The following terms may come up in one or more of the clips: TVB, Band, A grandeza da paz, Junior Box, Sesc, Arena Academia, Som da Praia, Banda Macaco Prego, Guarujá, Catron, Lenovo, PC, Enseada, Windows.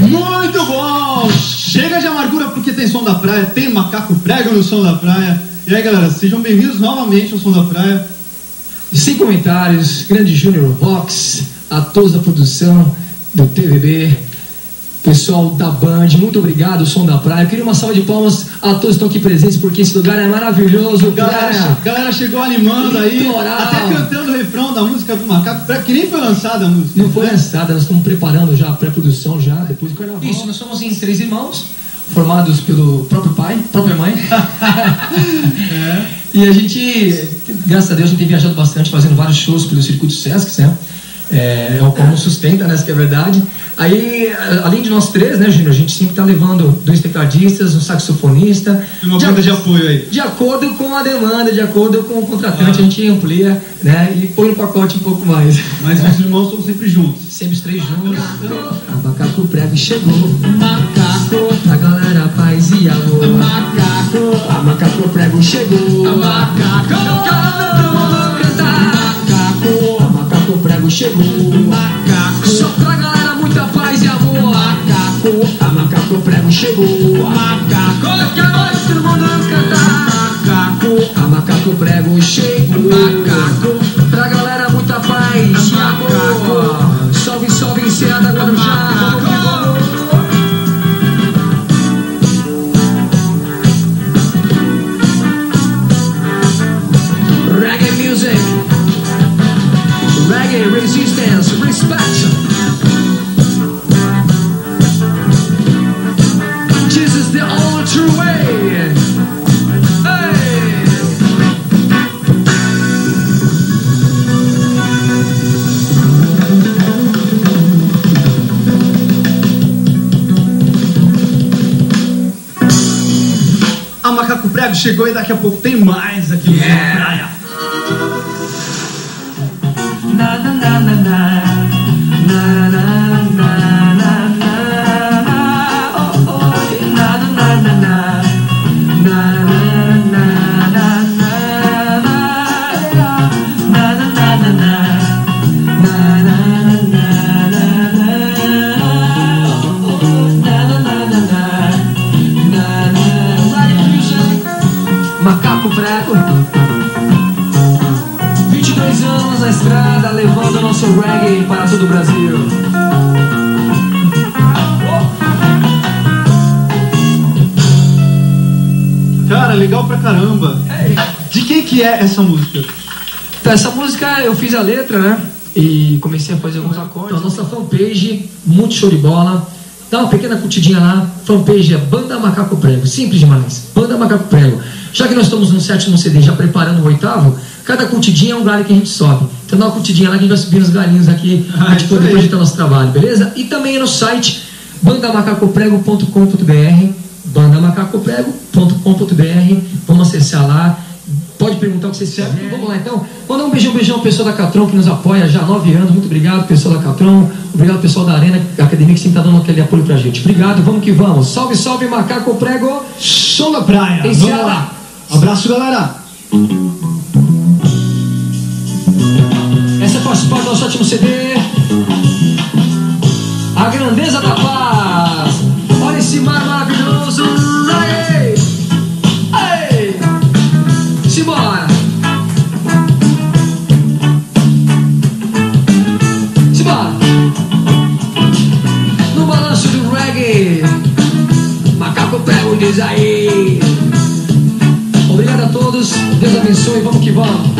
Muito bom! Chega de amargura porque tem Som da Praia, tem Macaco Prego no Som da Praia. E aí galera, sejam bem-vindos novamente ao Som da Praia. E sem comentários, grande Junior Box, a todos da produção do TVB, pessoal da Band, muito obrigado, Som da Praia. Eu queria uma salva de palmas a todos que estão aqui presentes, porque esse lugar é maravilhoso. Galera chegou animando aí, até cantando o refrão da música do Macaco Prego, que nem foi lançada a música. Não foi lançada, nós estamos preparando já a pré-produção, já depois do carnaval. Isso, nós somos em 3 irmãos, formados pelo próprio pai, própria mãe. É. E a gente, graças a Deus, a gente tem viajado bastante, fazendo vários shows pelo circuito Sesc, né? É o como sustenta, né? Isso que é verdade. Aí, além de nós 3, né, Júnior? A gente sempre tá levando 2 tecladistas, um saxofonista. E uma banda de apoio aí. De acordo com a demanda, de acordo com o contratante, a gente amplia, né? E põe no pacote um pouco mais. Mas os irmãos estão sempre juntos. Sempre os 3 juntos. A Macaco Prego chegou. Macaco, a galera, paz e amor. Macaco, a Macaco Prego chegou. A Macaco, cantar. Macaco Prego chegou, Macaco. Só pra galera muita paz e amor, Macaco. A Macaco Prego chegou, Macaco. Que agora todo mundo cantar, Macaco. A Macaco Prego chegou, Macaco. Pra galera muita paz, Macaco. Salve, salve, encerrada da Guarujá. Reggae music. Reggae, resistance, respect. This is the old true way. A Macaco Prego chegou e daqui a pouco tem mais aqui no Som da Praia. Na na na na na na na na na, oh oh, na na na na na na na na na na na. 22 anos na estrada, levando nosso reggae para todo o Brasil. Cara, legal pra caramba. De quem que é essa música? Então, essa música eu fiz a letra, né? E comecei a fazer alguns acordes. Então, a nossa fanpage, muito show de bola. Dá uma pequena curtidinha lá. Fanpage é Banda Macaco Prego. Simples demais. Banda Macaco Prego. Já que nós estamos no 7º CD, já preparando o 8º, cada curtidinha é um galho que a gente sobe. Então dá uma curtidinha lá que a gente vai subir nos galinhos aqui, a gente poder projetar nosso trabalho, beleza? E também é no site bandamacacoprego.com.br, bandamacacoprego.com.br. Vamos acessar lá, pode perguntar o que vocês querem. Vamos lá então, mandar um beijão ao pessoal da Catron que nos apoia já há 9 anos. Muito obrigado, pessoal da Catron. Obrigado, pessoal da Arena Academia que sempre está dando aquele apoio pra gente. Obrigado, vamos que vamos. Salve, salve, Macaco Prego, Som da Praia. Vamos lá. Abraço, galera. Essa é participar do nosso 7º CD, A Grandeza da Paz. Olha esse mar maravilhoso. Aê, aê. Simbora. Simbora. No balanço do reggae, Macaco Prego diz aí. Obrigado a todos, Deus abençoe, vamos que vamos.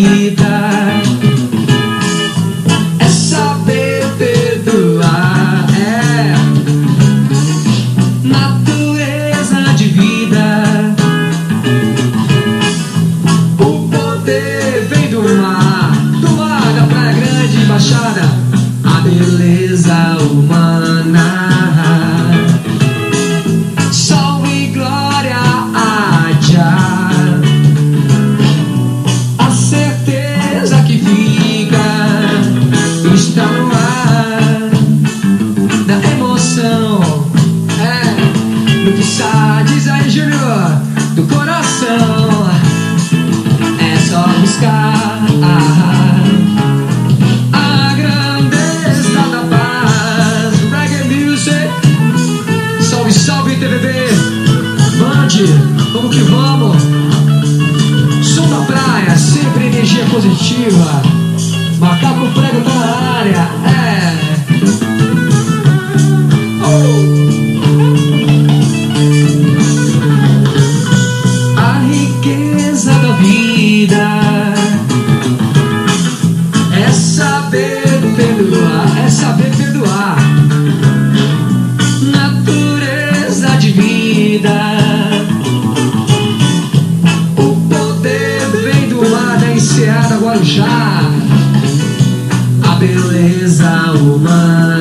Vida é saber ter humana. Sol e glória haja, a certeza que fica está no ar da emoção, é no que sai, diz aí, Júnior, do coração. É só buscar a grandeza da paz. Reggae Music. Salve, salve TVB, Band, vamos que vamos. Som da praia, sempre energia positiva. Macaco Prego tá na área. É. A riqueza da vida é saber perdoar, é saber perdoar. Natureza de vida, o poder vem do ar da enseada Guarujá. A beleza humana.